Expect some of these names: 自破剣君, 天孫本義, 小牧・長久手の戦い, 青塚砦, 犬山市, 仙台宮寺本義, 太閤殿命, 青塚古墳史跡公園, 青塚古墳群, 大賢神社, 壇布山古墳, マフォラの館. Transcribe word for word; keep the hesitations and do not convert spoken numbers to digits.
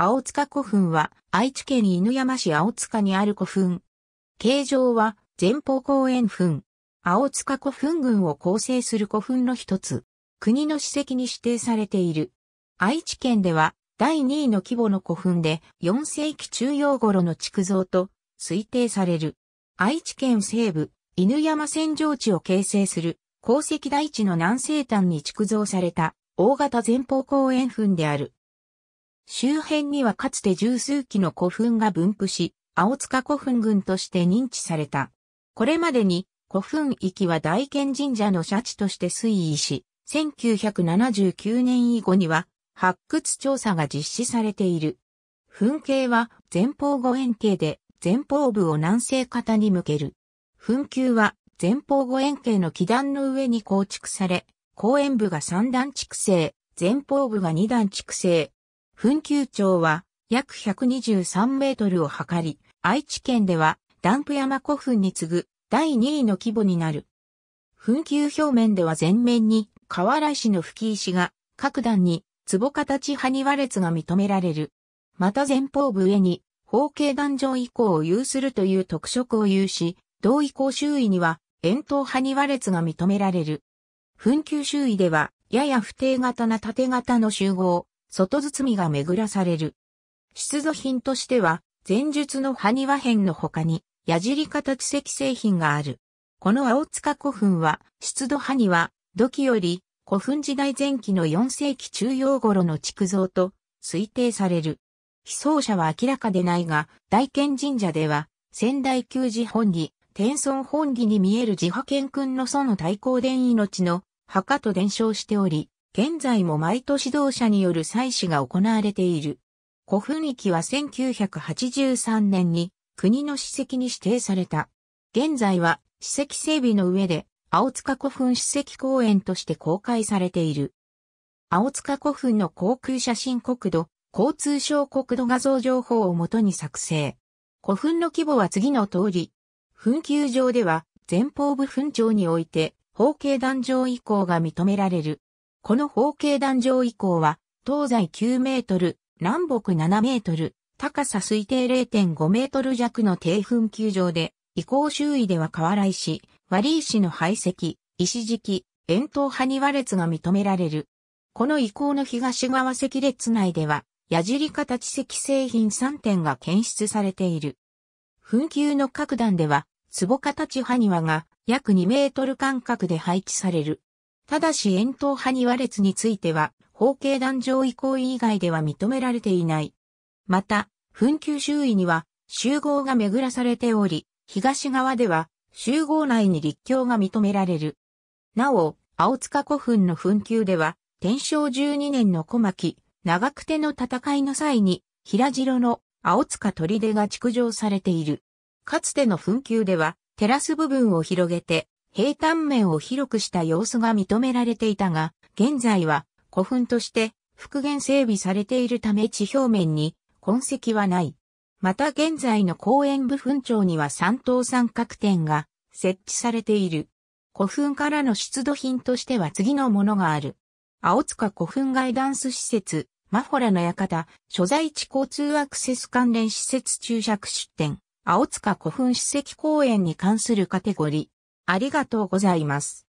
青塚古墳は愛知県犬山市青塚にある古墳。形状は前方後円墳。青塚古墳群を構成する古墳の一つ。国の史跡に指定されている。愛知県ではだいにいの規模の古墳でよんせいき中葉頃の築造と推定される。愛知県西部犬山扇状地を形成する鉱石台地の南西端に築造された大型前方後円墳である。周辺にはかつて十数基の古墳が分布し、青塚古墳群として認知された。これまでに古墳域は大賢神社の社地として推移し、せんきゅうひゃくななじゅうきゅうねん以後には発掘調査が実施されている。墳形は前方後円形で前方部を南西方に向ける。墳丘は前方後円形の基壇の上に構築され、後円部がさんだん築成、前方部がにだん築成。墳丘長は約ひゃくにじゅうさんメートルを測り、愛知県では壇布山古墳に次ぐだいにいの規模になる。墳丘表面では前面に河原石の吹き石が、各段に壺形埴輪列が認められる。また前方部上に方形壇上遺構を有するという特色を有し、同遺構周囲には円筒埴輪列が認められる。墳丘周囲ではやや不定型な縦型の集合。外包みが巡らされる。出土品としては、前述の埴輪片の他に、矢尻型地石製品がある。この青塚古墳は、出土埴輪、土器より、古墳時代前期のよんせいき中葉頃の築造と、推定される。被葬者は明らかでないが、大賢神社では、仙台宮寺本義、天孫本義に見える自破剣君の祖の太閤殿命の墓と伝承しており、現在も毎年同社による祭祀が行われている。古墳域はせんきゅうひゃくはちじゅうさんねんに国の史跡に指定された。現在は史跡整備の上で青塚古墳史跡公園として公開されている。青塚古墳の航空写真国土、交通省国土画像情報をもとに作成。古墳の規模は次の通り。墳丘上では前方部墳頂において方形壇上遺構が認められる。この方形壇上遺構は、東西きゅうメートル、南北ななメートル、高さ推定 れいてんごメートル弱の低墳丘上で、遺構周囲では瓦石、割石の配石、石敷、円筒埴輪列が認められる。この遺構の東側石列内では、矢尻型地石製品さんてんが検出されている。墳丘の各段では、壺形埴輪が約にメートル間隔で配置される。ただし円筒埴輪列については、方形壇上遺構以外では認められていない。また、墳丘周囲には、集合が巡らされており、東側では、集合内に立教が認められる。なお、青塚古墳の墳丘では、天正じゅうにねんの小牧、長久手の戦いの際に、平城の青塚砦が築城されている。かつての墳丘では、テラス部分を広げて、平坦面を広くした様子が認められていたが、現在は古墳として復元整備されているため地表面に痕跡はない。また現在の後円部墳頂には三等三角点が設置されている。古墳からの出土品としては次のものがある。青塚古墳ガイダンス施設、マフォラの館、所在地交通アクセス関連施設注釈出典、青塚古墳史跡公園に関するカテゴリー。ありがとうございます。